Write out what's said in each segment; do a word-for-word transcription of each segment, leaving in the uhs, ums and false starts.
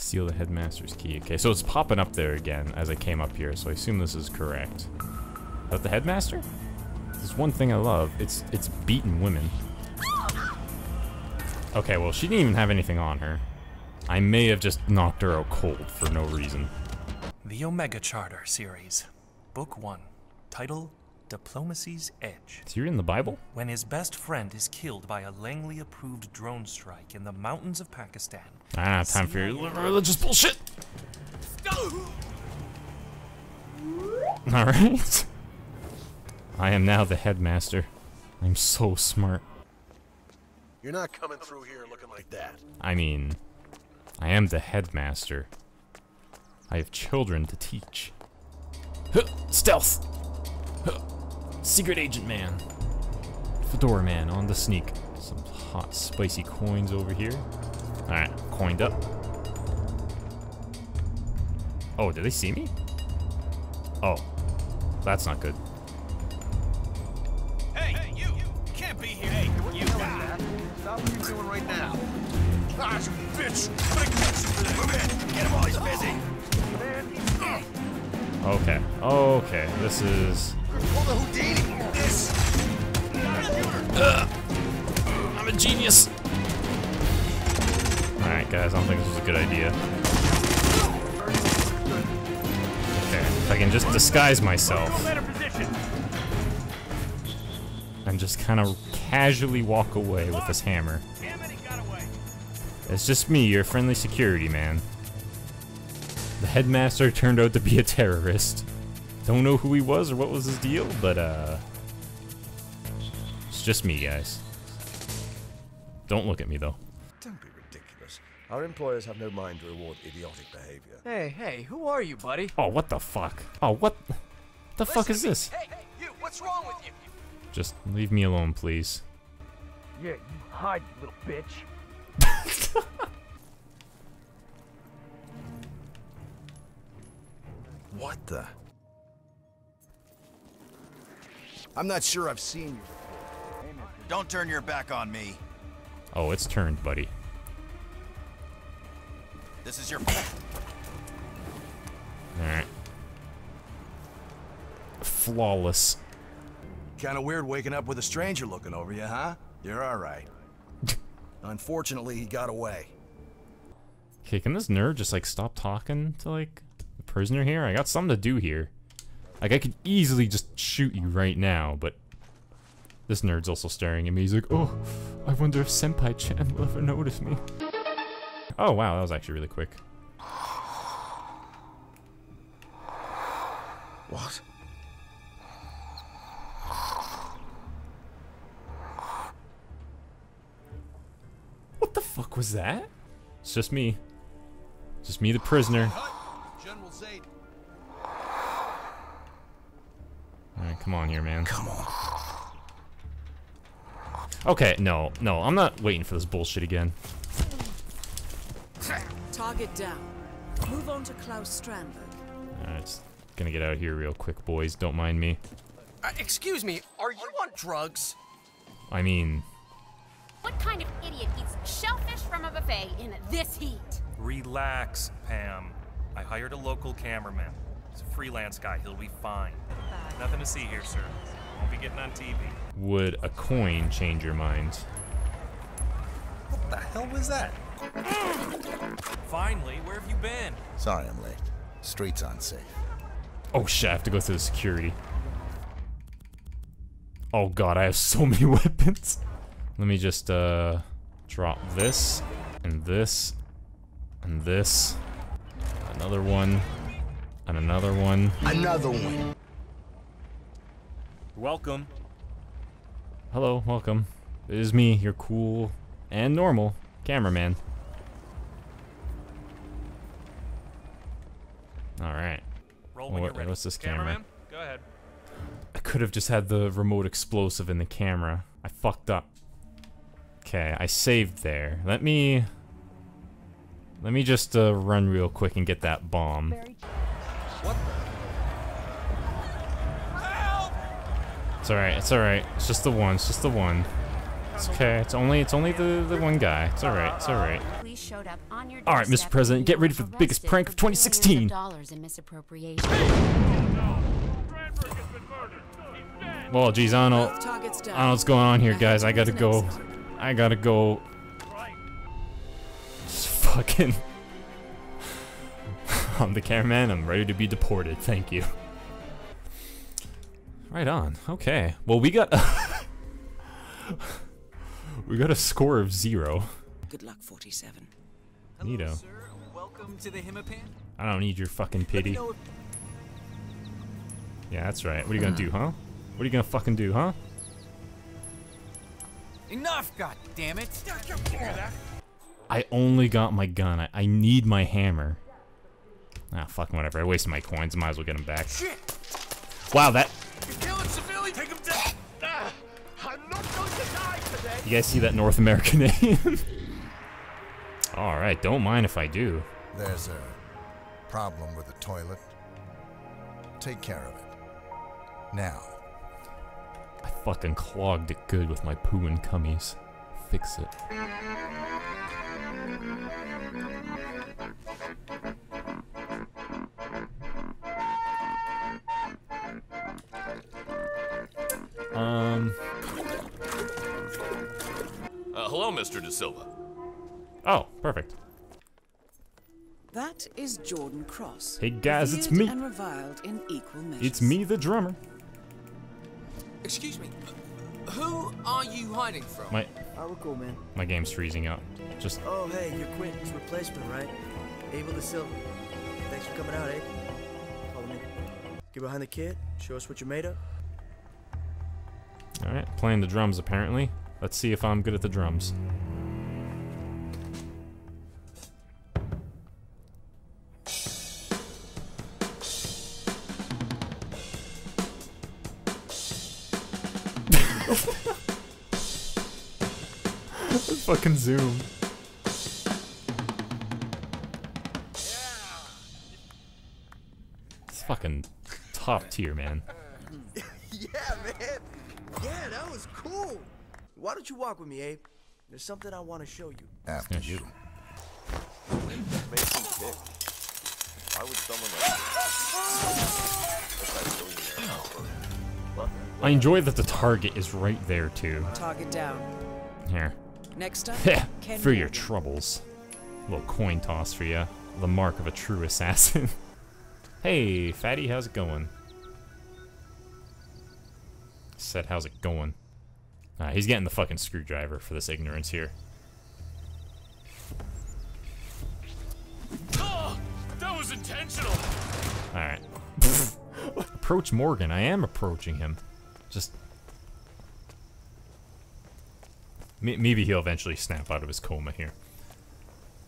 Steal the headmaster's key. Okay, so it's popping up there again as I came up here, so I assume this is correct. Is that the headmaster? There's one thing I love. It's it's beating women. Okay, well, she didn't even have anything on her. I may have just knocked her out cold for no reason. The Omega Charter series, book one, title Diplomacy's Edge. So you're in the Bible? When his best friend is killed by a Langley-approved drone strike in the mountains of Pakistan. I don't have time for your religious bullshit! Alright. I am now the headmaster. I'm so smart. You're not coming through here looking like that. I mean, I am the headmaster. I have children to teach. Huh, stealth! Huh. Secret agent man. Fedora man on the sneak. Some hot spicy coins over here. Alright, coined up. Oh, did they see me? Oh, that's not good. Hey, hey you. you can't be here. Hey, what you got? Stop what you're doing right now. Gosh, bitch. Move in. Get him while he's busy. Okay, okay, this is... Pull the Houdini! This! Uh, I'm a genius! Alright guys, I don't think this was a good idea. Okay, if I can just disguise myself and just kind of casually walk away with this hammer. It's just me, your friendly security man. The headmaster turned out to be a terrorist. Don't know who he was or what was his deal, but uh... it's just me, guys. Don't look at me, though. Don't be ridiculous. Our employers have no mind to reward idiotic behavior. Hey, hey, who are you, buddy? Oh, what the fuck? Oh, what the Listen fuck is this? Hey, hey, you, what's wrong with you? Just leave me alone, please. Yeah, you hide, you little bitch. What the? I'm not sure I've seen you. Don't turn your back on me. Oh, it's turned, buddy. This is your... Alright. Flawless. Kinda weird waking up with a stranger looking over you, huh? You're alright. Unfortunately, he got away. Okay, can this nerd just, like, stop talking to, like, the prisoner here? I got something to do here. Like, I could easily just shoot you right now, but this nerd's also staring at me. He's like, oh, I wonder if Senpai Chan will ever notice me. Oh, wow, that was actually really quick. What? What the fuck was that? It's just me. It's just me, the prisoner. General Zaid. Alright, come on here, man. Come on. Okay, no, no, I'm not waiting for this bullshit again. Target down. Move on to Klaus Strandberg. Alright, just gonna get out of here real quick, boys. Don't mind me. Uh, excuse me, are you on drugs? I mean... What kind of idiot eats shellfish from a buffet in this heat? Relax, Pam. I hired a local cameraman. He's a freelance guy, he'll be fine. Nothing to see here, sir. Won't be getting on T V. Would a coin change your mind? What the hell was that? Finally, where have you been? Sorry I'm late. Street's unsafe. Oh shit, I have to go through the security. Oh god, I have so many weapons. Let me just, uh, drop this, and this, and this, another one, and another one. Another one. Welcome. Hello, welcome. It is me, your cool and normal cameraman. Alright. Roll when you're ready. What's this camera? Go ahead. I could have just had the remote explosive in the camera. I fucked up. Okay, I saved there. Let me... Let me just uh, run real quick and get that bomb. What the? It's alright, it's alright. It's just the one, it's just the one. It's okay. It's only it's only the, the one guy. It's all right. It's all right. All right, Mister President, get ready for the biggest prank of twenty sixteen. Well, geez, I don't, I don't know what's going on here, guys. I gotta go. I gotta go. Just fucking. I'm the cameraman. I'm ready to be deported. Thank you. Right on. Okay. Well, we got. We got a score of zero. Good luck, forty-seven. Neato. Hello, sir. Welcome to the Himapan. I don't need your fucking pity. Yeah, that's right. What are you gonna do, huh? What are you gonna fucking do, huh? Enough, goddammit! I only got my gun. I, I need my hammer. Ah, fucking whatever. I wasted my coins. Might as well get them back. Shit. Wow, that. You're killing civilians. Take them down. Ah, I'm not going to die today. You guys see that North American name? All right. Don't mind if I do. There's a problem with the toilet. Take care of it now. I fucking clogged it good with my poo and cummies. Fix it. Um. Uh, hello, Mister De Silva. Oh, perfect. That is Jordan Cross. Hey guys, it's me. And reviled in equal measures. It's me, the drummer. Excuse me. Who are you hiding from? My. Oh, we're cool, man. My game's freezing up. Just. Oh, hey, you're Quint's replacement, right? Abel De Silva. Thanks for coming out, Abel. Follow me. Get behind the kid. Show us what you're made of. Alright, playing the drums apparently. Let's see if I'm good at the drums. Fucking zoom. It's fucking top tier, man. Yeah, man. Yeah, that was cool. Why don't you walk with me, Abe? There's something I want to show you. After you. That makes me sick. Why would someone like that? I enjoy that the target is right there too. Target down. Here. Next up. For your troubles. A little coin toss for you. The mark of a true assassin. Hey, fatty, how's it going? Said, how's it going? Uh, he's getting the fucking screwdriver for this ignorance here. Oh, that was intentional. All right. Approach Morgan. I am approaching him. Just M maybe he'll eventually snap out of his coma here.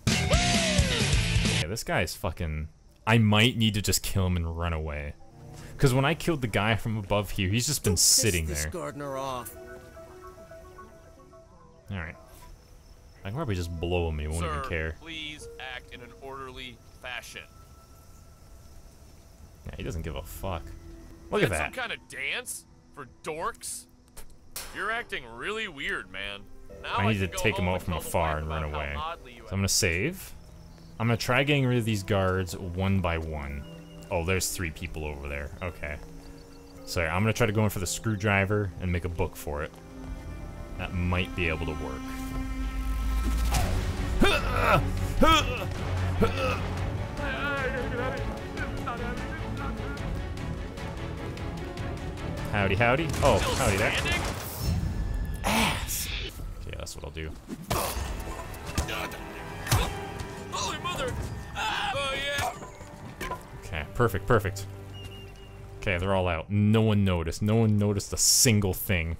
Yeah, this guy is fucking. I might need to just kill him and run away. Because when I killed the guy from above here, he's just been sitting there. Gardener off. All right, I can probably just blow him. He won't Sir, even care. Please act in an orderly fashion. Yeah, he doesn't give a fuck. Look That's at that. Some kind of dance for dorks. You're acting really weird, man. Now I need I to take him out from afar and run away. So I'm gonna save. I'm gonna try getting rid of these guards one by one. Oh, there's three people over there. Okay. So I'm gonna try to go in for the screwdriver and make a book for it. That might be able to work. Howdy, howdy. Oh, howdy there. Ass! Okay, that's what I'll do. Holy mother! Oh, yeah! Okay, perfect, perfect. Okay, they're all out. No one noticed. No one noticed a single thing.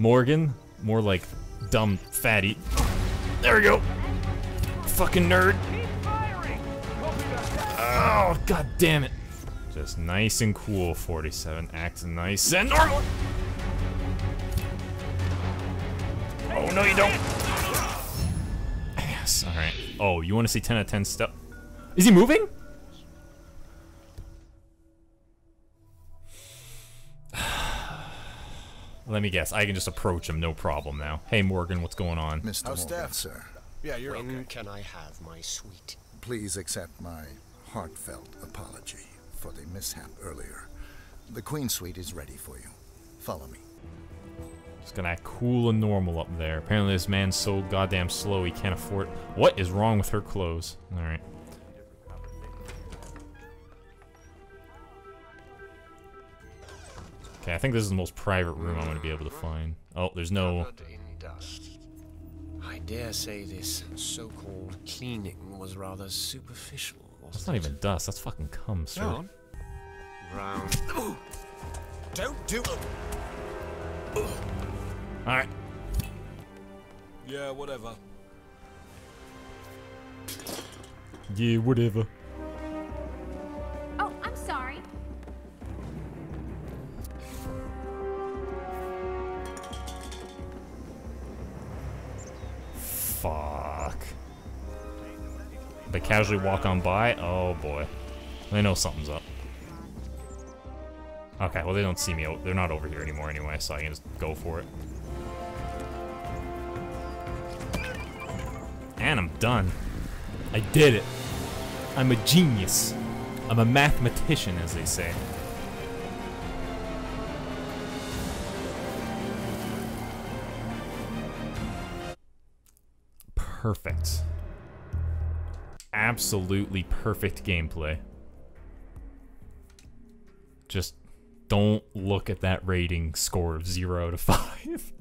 Morgan, more like dumb fatty. There we go. Fucking nerd. Oh, god damn it. Just nice and cool, forty-seven. Acts nice and normal. Oh, no, you don't. Yes, alright. Oh, you want to see ten out of ten stuff? Is he moving? Let me guess. I can just approach him, no problem now. Hey, Morgan, what's going on? Mister How's Morgan, death, sir? Yeah, you're when okay. Can I have my sweet? Please accept my heartfelt apology for the mishap earlier. The Queen's suite is ready for you. Follow me. Just gonna act cool and normal up there. Apparently this man's so goddamn slow he can't afford... What is wrong with her clothes? Alright. Okay, I think this is the most private room I'm gonna be able to find. Oh, there's no... I dare say this so-called cleaning was rather superficial. That's not even dust, that's fucking cum, sir. Go on. Brown. Don't do it! Alright. Yeah, whatever. Yeah, whatever. Oh, I'm sorry. Fuck. They casually walk on by? Oh boy. They know something's up. Okay, well they don't see me. They're not over here anymore anyway, so I can just go for it. And I'm done. I did it. I'm a genius. I'm a mathematician, as they say. Perfect. Absolutely perfect gameplay. Just... don't look at that rating score of zero to five.